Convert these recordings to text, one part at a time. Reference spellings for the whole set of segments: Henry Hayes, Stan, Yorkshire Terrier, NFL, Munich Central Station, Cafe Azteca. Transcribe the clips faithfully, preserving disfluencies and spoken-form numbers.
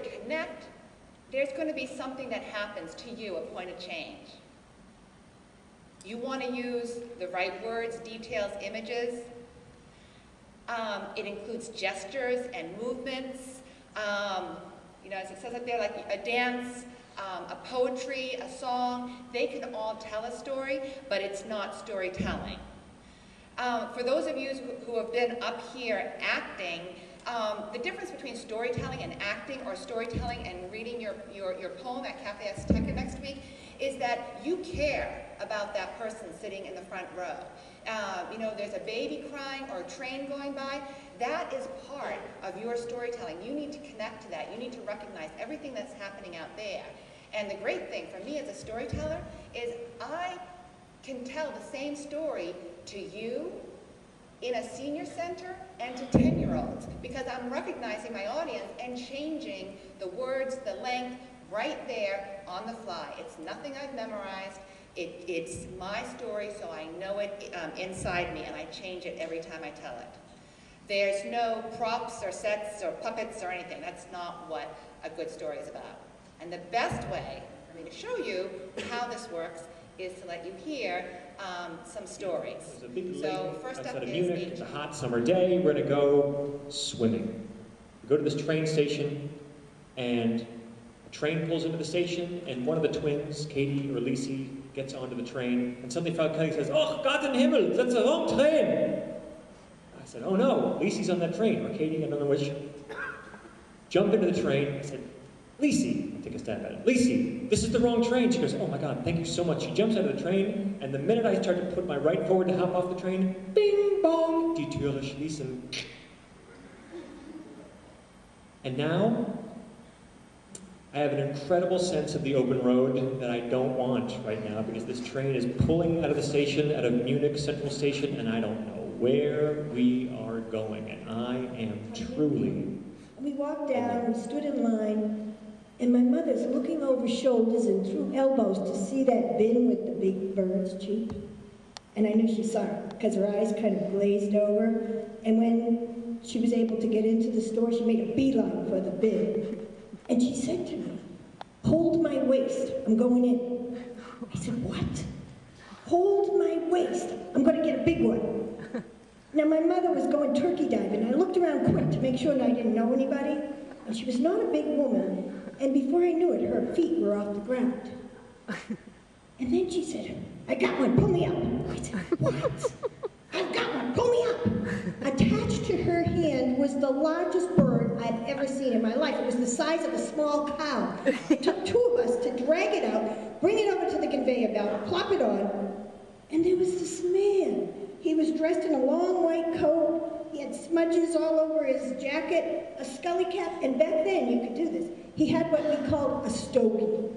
connect, there's going to be something that happens to you, a point of change. You want to use the right words, details, images. Um, it includes gestures and movements. Um, you know, as it says up there, like a dance, um, a poetry, a song. They can all tell a story, but it's not storytelling. Um, for those of you who have been up here acting, um, the difference between storytelling and acting, or storytelling and reading your, your, your poem at Cafe Azteca next week, is that you care about that person sitting in the front row. Uh, you know, there's a baby crying or a train going by. That is part of your storytelling. You need to connect to that. You need to recognize everything that's happening out there. And the great thing for me as a storyteller is I can tell the same story to you in a senior center and to ten-year-olds, because I'm recognizing my audience and changing the words, the length, right there on the fly. It's nothing I've memorized. It, it's my story, so I know it um, inside me, and I change it every time I tell it. There's no props or sets or puppets or anything. That's not what a good story is about. And the best way for me to show you how this works is to let you hear um, some stories. So first up is Munich. It's a hot summer day. We're going to go swimming. We go to this train station, and a train pulls into the station, and one of the twins, Katie or Lisi, gets onto the train, and suddenly Frau Kelly says, "Oh, Gott in Himmel, that's a wrong train!" I said, "Oh no, Lisi's on that train," or Katie, I don't know which. Jump into the train. I said, "Lisi," I take a stab at it, "Lisi, this is the wrong train." She goes, "Oh my God, thank you so much." She jumps out of the train, and the minute I start to put my right forward to hop off the train, bing, bong, die Türe schließen. And now, I have an incredible sense of the open road that I don't want right now, because this train is pulling out of the station, out of Munich Central Station, and I don't know where we are going, and I am truly... We walked down and stood in line, and my mother's looking over shoulders and through elbows to see that bin with the big bird's cheek. And I knew she saw it, because her eyes kind of glazed over, and when she was able to get into the store, she made a beeline for the bin. And she said to me, "Hold my waist, I'm going in." I said, "What?" "Hold my waist, I'm going to get a big one." Now my mother was going turkey diving, and I looked around quick to make sure that I didn't know anybody. And she was not a big woman, and before I knew it, her feet were off the ground. And then she said, "I got one, pull me up." I said, "What?" "I've got one, pull me up." Attached to her hand was the largest bird I've ever seen in my life. It was the size of a small cow. It took two of us to drag it out, bring it over to the conveyor belt, plop it on, and there was this man. He was dressed in a long white coat. He had smudges all over his jacket, a scully cap, and back then you could do this. He had what we called a stogie.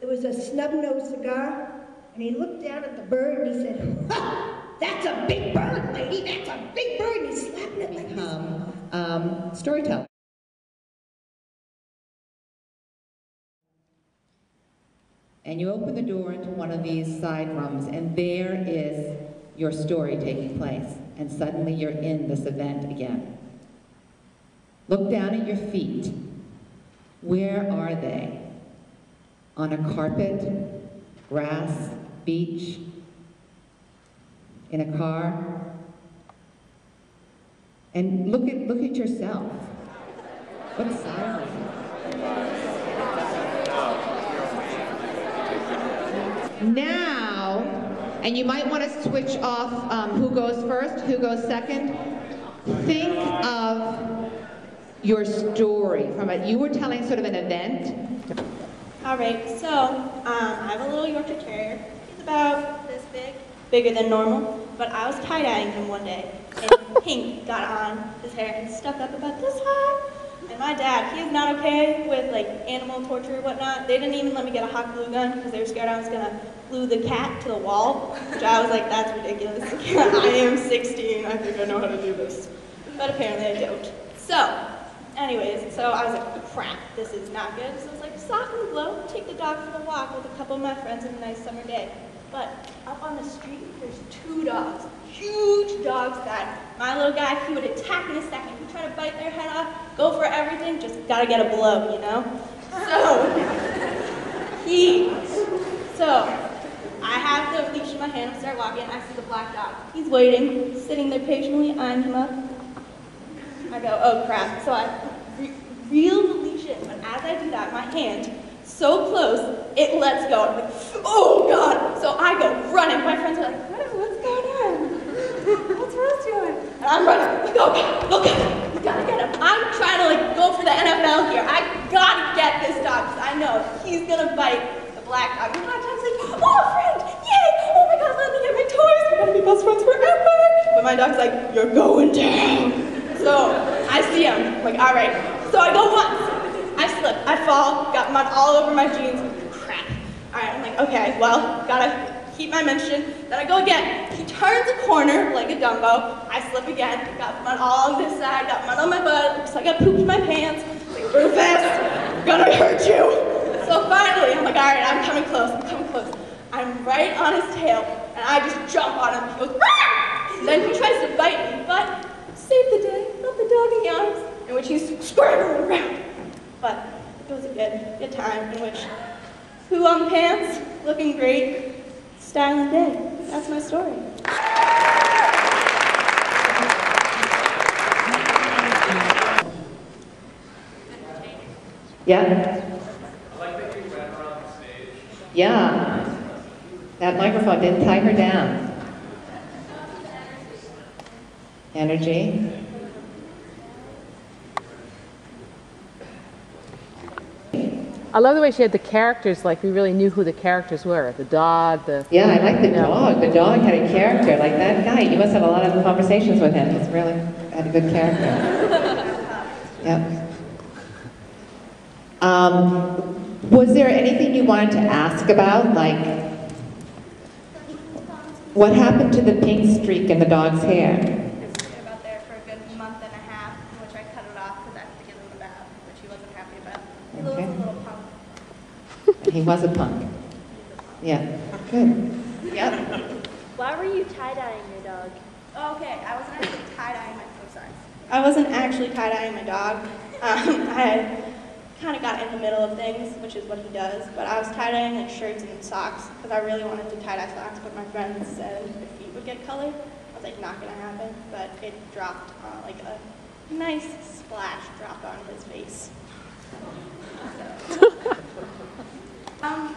It was a snub-nosed cigar, and he looked down at the bird and he said, "Ha! That's a big bird, lady, that's a big bird," and he's slapping it like this. Um, um, storytelling. And you open the door into one of these side rooms, and there is your story taking place, and suddenly you're in this event again. Look down at your feet. Where are they? On a carpet, grass, beach, in a car? And look at, look at yourself. What a silence. Now, and you might want to switch off um, who goes first, who goes second. Think of your story from it. You were telling sort of an event. All right, so um, I have a little Yorkshire Terrier. He's about this big, bigger than normal. But I was tie-dyeing him one day, and pink got on his hair and stuck up about this high. And my dad, he is not okay with like animal torture or whatnot. They didn't even let me get a hot glue gun because they were scared I was gonna glue the cat to the wall, which I was like, that's ridiculous. I am sixteen, I think I know how to do this. But apparently I don't. So, anyways, so I was like, oh, crap, this is not good. So I was like, sock and blow, take the dog for a walk with a couple of my friends on a nice summer day. But up on the street, there's two dogs, huge dogs that my little guy, he would attack in a second. He'd try to bite their head off, go for everything, just gotta get a blow, you know? So, he, so, I have the leash in my hand, I start walking, I see the black dog. He's waiting, sitting there patiently, eyeing him up. I go, oh crap. So I re reel the leash in, but as I do that, my hand, so close, it lets go. I'm like, oh God. So I go running. My friends are like, what is, what's going on? What's Rose doing? And I'm running. Like, okay, okay, we gotta get him. I'm trying to like go for the N F L here. I gotta get this dog because I know he's gonna bite the black dog. And the black dog's like, oh friend, yay! Oh my God, let me get my toys. We're gonna be best friends forever. But my dog's like, you're going down. So I see him. I'm like, all right. So I go once. I slip, I fall, got mud all over my jeans, crap. All right, I'm like, okay, well, gotta keep my mention. Then I go again, he turns a corner like a Dumbo, I slip again, got mud all on this side, got mud on my butt, looks like I pooped my pants, like, Rufus, I'm gonna hurt you. So finally, I'm like, all right, I'm coming close, I'm coming close. I'm right on his tail, and I just jump on him, he goes, rah! Then he tries to bite me, but save the day, not the dog in the arms, in which he's squirming around. But it was a good, good time in which who on pants, looking great, styling day. That's my story. Yeah. I like that you went around the stage. Yeah. That microphone didn't tie her down. Energy. I love the way she had the characters, like we really knew who the characters were. The dog, the... Yeah, I like the you know. dog. The dog had a character. Like that guy, you must have a lot of conversations with him. He's really had a good character. Yep. Um, was there anything you wanted to ask about? Like, what happened to the pink streak in the dog's hair? It's been about there for a good month and a half, which I cut it off because I had to give him a bath, which he wasn't happy about. He okay. was a little He was a punk. Yeah. Good. Yep. Why were you tie-dyeing your dog? Oh, okay. I wasn't actually tie-dyeing my dog. Sorry. I wasn't actually tie-dyeing my dog. Um, I kind of got in the middle of things, which is what he does. But I was tie-dyeing like shirts and socks because I really wanted to tie-dye socks, but my friends said the feet would get colored. I was like, not gonna happen. But it dropped uh, like a nice splash dropped on his face. So. Um,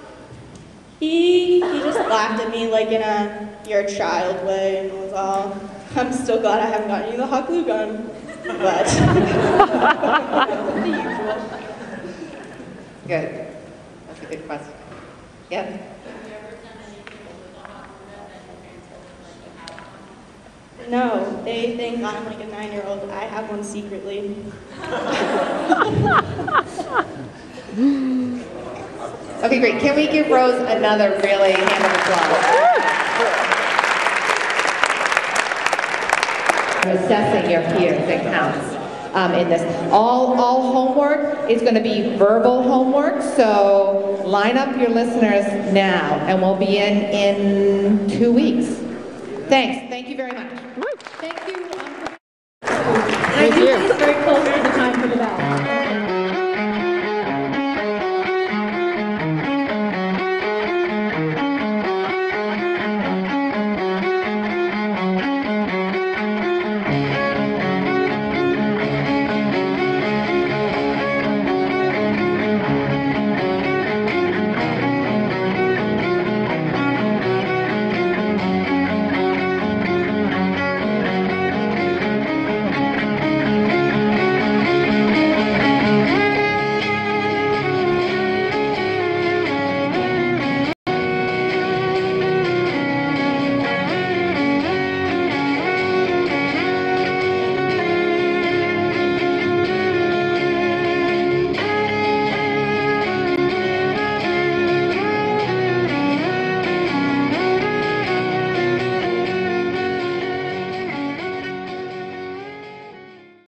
he, he just laughed at me like in a, you're a child way and was all, I'm so glad I haven't gotten you the hot glue gun, but the usual. Good. That's a good question. Yep. Have you ever done anything with the hot glue gun that your parents have like a No, they think I'm like a nine-year-old. I have one secretly. Okay, great. Can we give Rose another really hand of applause? Assessing your peers, that counts um, in this. All, all homework is going to be verbal homework, so line up your listeners now, and we'll be in in two weeks. Thanks. Thank you very much.